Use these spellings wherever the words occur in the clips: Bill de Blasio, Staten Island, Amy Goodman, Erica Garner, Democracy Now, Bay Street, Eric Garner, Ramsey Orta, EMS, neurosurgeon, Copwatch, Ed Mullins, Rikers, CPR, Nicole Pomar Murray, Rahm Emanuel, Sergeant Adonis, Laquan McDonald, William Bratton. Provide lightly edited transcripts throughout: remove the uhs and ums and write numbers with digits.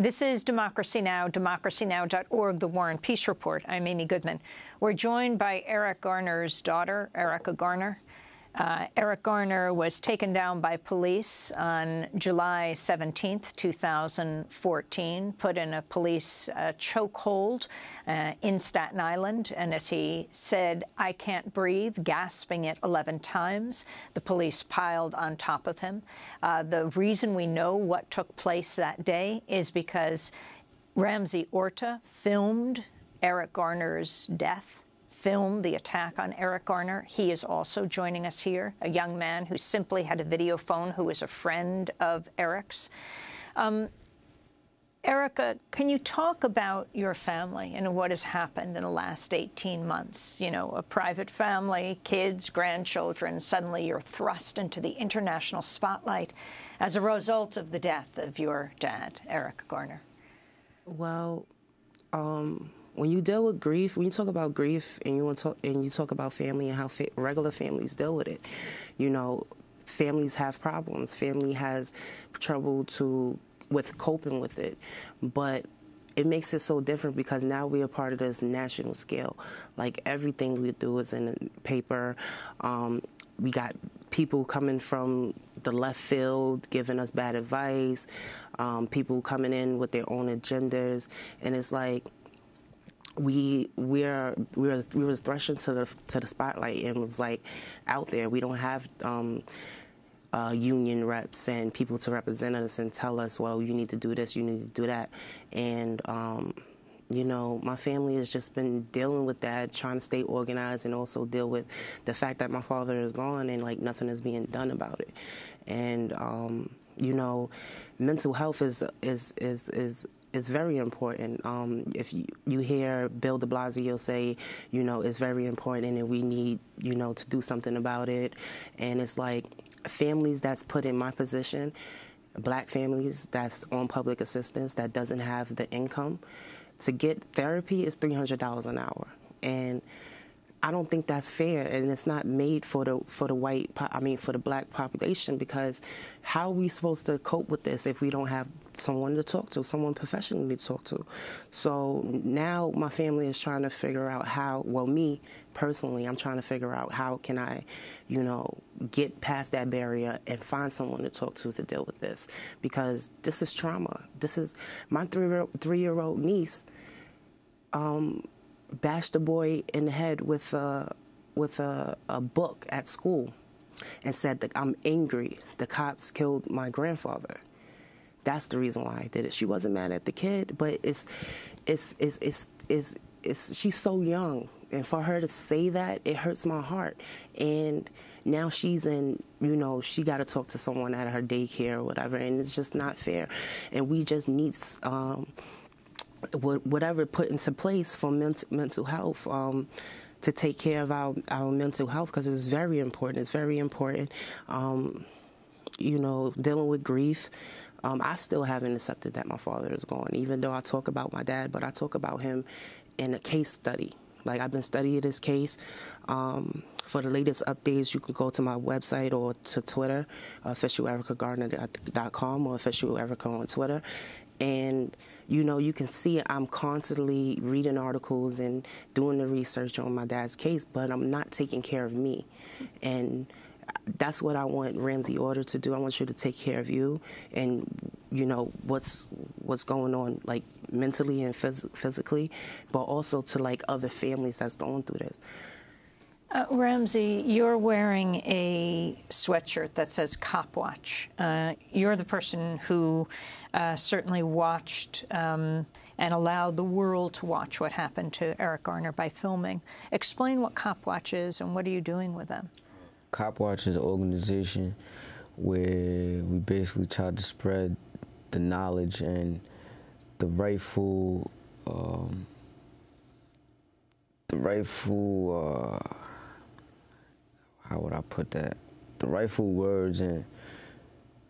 This is Democracy Now!, democracynow.org, The War and Peace Report. I'm Amy Goodman. We're joined by Eric Garner's daughter, Erica Garner. Eric Garner was taken down by police on July 17, 2014, put in a police chokehold in Staten Island, and as he said, "I can't breathe," gasping it 11 times, the police piled on top of him. The reason we know what took place that day is because Ramsey Orta filmed Eric Garner's death, filmed the attack on Eric Garner. He is also joining us here, a young man who simply had a video phone, who is a friend of Eric's. Erica, can you talk about your family and what has happened in the last 18 months? You know, a private family, kids, grandchildren, suddenly you're thrust into the international spotlight as a result of the death of your dad, Eric Garner. Well, when you deal with grief, when you talk about grief and you talk about family and how regular families deal with it, you know, families have problems. Family has trouble with coping with it. But it makes it so different because now we are part of this national scale. Like, everything we do is in the paper. We got people coming from the left field giving us bad advice, people coming in with their own agendas, and it's like, we were thrust into the spotlight, and was like out there. We don't have union reps and people to represent us and tell us, well, you need to do this, you need to do that. And you know, my family has just been dealing with that, trying to stay organized, and also deal with the fact that my father is gone and like nothing is being done about it. And you know, mental health is very important. If you hear Bill de Blasio say, you know, it's very important and we need, you know, to do something about it. And it's like, families that's put in my position, black families that's on public assistance that doesn't have the income to get therapy is $300 an hour. And I don't think that's fair, and it's not made for the black population, because how are we supposed to cope with this if we don't have someone to talk to, someone professionally to talk to? So now my family is trying to figure out how, well, me personally, I'm trying to figure out how can I, you know, get past that barrier and find someone to talk to deal with this, because this is trauma. This is my three-year-old niece. Bashed a boy in the head with a book at school and said that, "I'm angry. The cops killed my grandfather. That's the reason why I did it." She wasn't mad at the kid, but she's so young, and for her to say that, it hurts my heart. And now she's in, you know, she got to talk to someone at her daycare or whatever, and it's just not fair. And we just need whatever put into place for mental health, to take care of our mental health, because it's very important. It's very important, you know, dealing with grief. I still haven't accepted that my father is gone, even though I talk about my dad, but I talk about him in a case study. Like, I've been studying this case. For the latest updates, you can go to my website or to Twitter, officialericagarner.com or official Erica on Twitter. And, you know, you can see I'm constantly reading articles and doing the research on my dad's case, but I'm not taking care of me. And that's what I want Ramsey Orta to do. I want you to take care of you and, you know, what's going on, like, mentally and physically, but also to, like, other families that's going through this. Ramsey, you're wearing a sweatshirt that says Copwatch. You're the person who certainly watched and allowed the world to watch what happened to Eric Garner by filming. Explain what Copwatch is and what are you doing with them? Copwatch is an organization where we basically try to spread the knowledge and the rightful how would I put that? The rightful words, and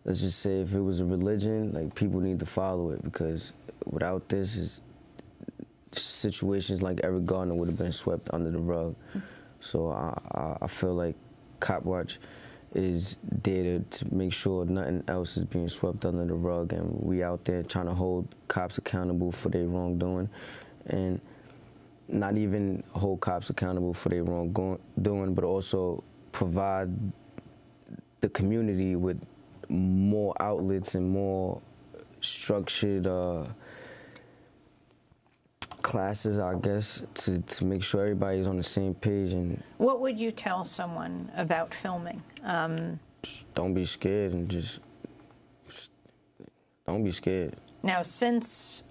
let's just say if it was a religion, like, people need to follow it, because without this, situations like Eric Garner would have been swept under the rug. So I feel like Copwatch is there to make sure nothing else is being swept under the rug, and we out there trying to hold cops accountable for their wrongdoing, and not even hold cops accountable for their wrongdoing, but also provide the community with more outlets and more structured classes, I guess, to make sure everybody's on the same page. And what would you tell someone about filming? Don't be scared, and just don't be scared. Now, since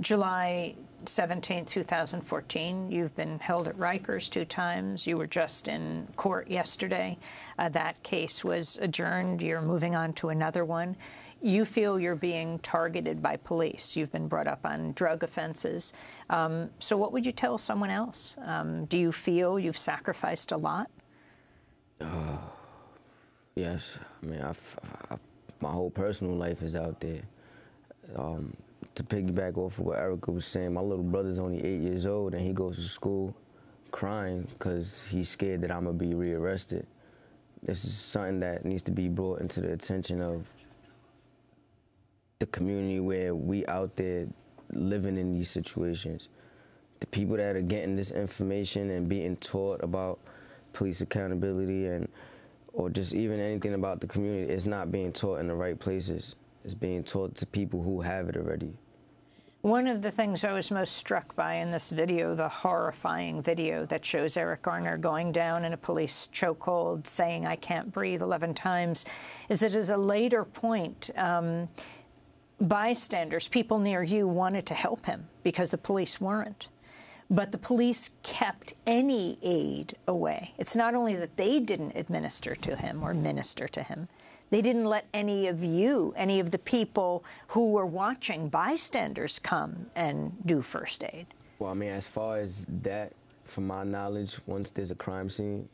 July 17, 2014, you've been held at Rikers 2 times. You were just in court yesterday. That case was adjourned. You're moving on to another one. You feel you're being targeted by police. You've been brought up on drug offenses. So what would you tell someone else? Do you feel you've sacrificed a lot? Yes. I mean, my whole personal life is out there. To piggyback off of what Erica was saying, my little brother's only 8 years old, and he goes to school crying because he's scared that I'm going to be rearrested. This is something that needs to be brought into the attention of the community where we out there living in these situations. The people that are getting this information and being taught about police accountability and or just even anything about the community, it's not being taught in the right places. It's being taught to people who have it already. One of the things I was most struck by in this video, the horrifying video that shows Eric Garner going down in a police chokehold, saying, "I can't breathe," 11 times, is that as a later point, bystanders, people near you, wanted to help him because the police weren't. But the police kept any aid away. It's not only that they didn't administer to him or minister to him, they didn't let any of you, any of the people who were watching, bystanders, come and do first aid. Well, I mean, as far as that, from my knowledge, once there's a crime scene,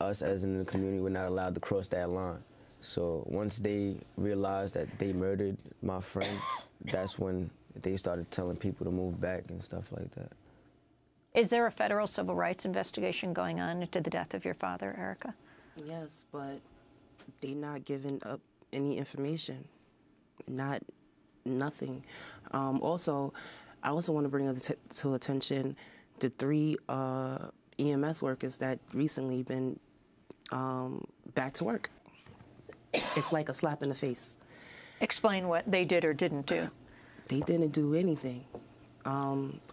us as in the community, we're not allowed to cross that line. So once they realized that they murdered my friend, that's when they started telling people to move back and stuff like that. Is there a federal civil rights investigation going on into the death of your father, Erica? Yes, but they're not giving up any information, nothing. Also, I also want to bring to attention the 3 EMS workers that recently been back to work. It's like a slap in the face. Explain what they did or didn't do. They didn't do anything.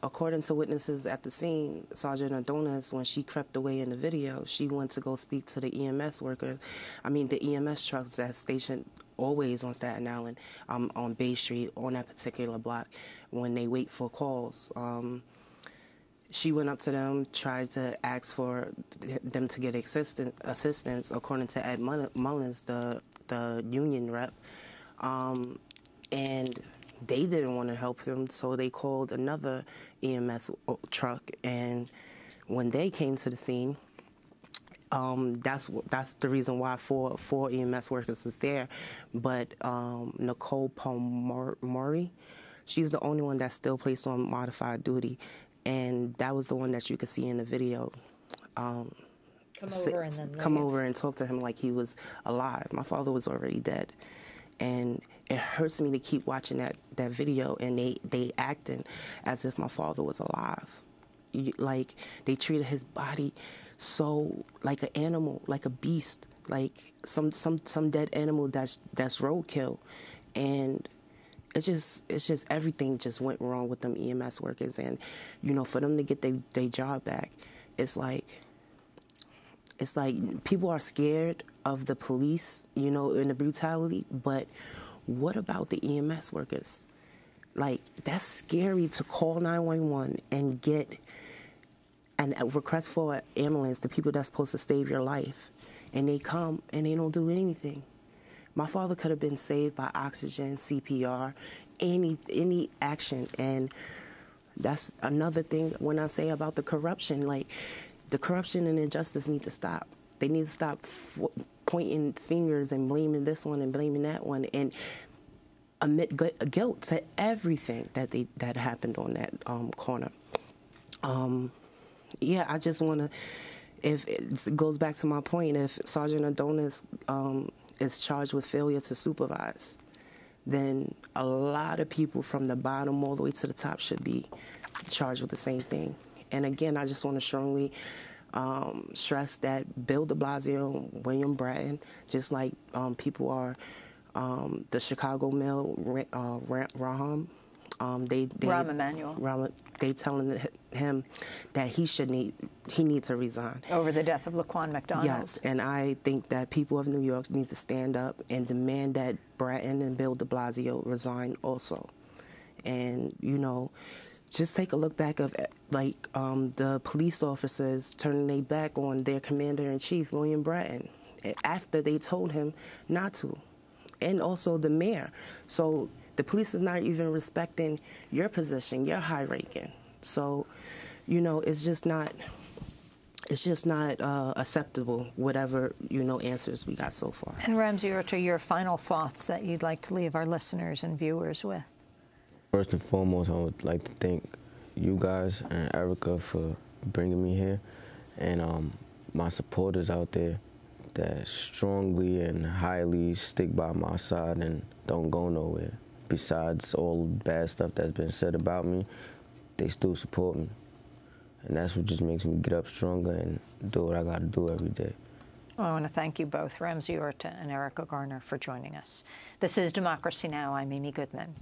According to witnesses at the scene, Sergeant Adonis, when she crept away in the video, she went to go speak to the EMS workers. I mean, the EMS trucks that's stationed always on Staten Island, on Bay Street, on that particular block, when they wait for calls. She went up to them, tried to ask for them to get assistance, according to Ed Mullins, the union rep, and they didn't want to help them, so they called another EMS truck. And when they came to the scene, that's the reason why four EMS workers was there. But Nicole Pomar Murray, she's the only one that's still placed on modified duty, and that was the one that you could see in the video. Come over and talk to him like he was alive. My father was already dead. And it hurts me to keep watching that video, and they acting as if my father was alive. Like, they treated his body so like an animal, like a beast, like some dead animal that's roadkill. And it's just everything just went wrong with them EMS workers. And, you know, for them to get their job back, it's like people are scared of the police, you know, and the brutality, but what about the EMS workers? Like, that's scary to call 911 and get a request for an ambulance, the people that's supposed to save your life, and they come and they don't do anything. My father could have been saved by oxygen, CPR, any action. And that's another thing when I say about the corruption. Like, the corruption and injustice need to stop. They need to stop pointing fingers and blaming this one and blaming that one, and admit guilt to everything that happened on that corner. Yeah, I just want to if it goes back to my point, if Sergeant Adonis is charged with failure to supervise, then a lot of people from the bottom all the way to the top should be charged with the same thing. And again, I just want to strongly stress that Bill de Blasio, William Bratton, just like people are, the Chicago Mail, Rahm, Rahm Emanuel. They telling him that he needs to resign over the death of Laquan McDonald. Yes, and I think that people of New York need to stand up and demand that Bratton and Bill de Blasio resign also. And you know, just take a look back of like the police officers turning their back on their commander in chief, William Bratton, after they told him not to, and also the mayor. So the police is not even respecting your position, your high ranking. So, you know, it's just not acceptable, whatever, you know, answers we got so far. And Ramsey Orta, your final thoughts that you'd like to leave our listeners and viewers with? First and foremost, I would like to thank you guys and Erica for bringing me here, and my supporters out there that strongly and highly stick by my side and don't go nowhere. Besides all the bad stuff that's been said about me, they still support me. And that's what just makes me get up stronger and do what I got to do every day. Well, I want to thank you both, Ramsey Orta and Erica Garner, for joining us. This is Democracy Now! I'm Amy Goodman.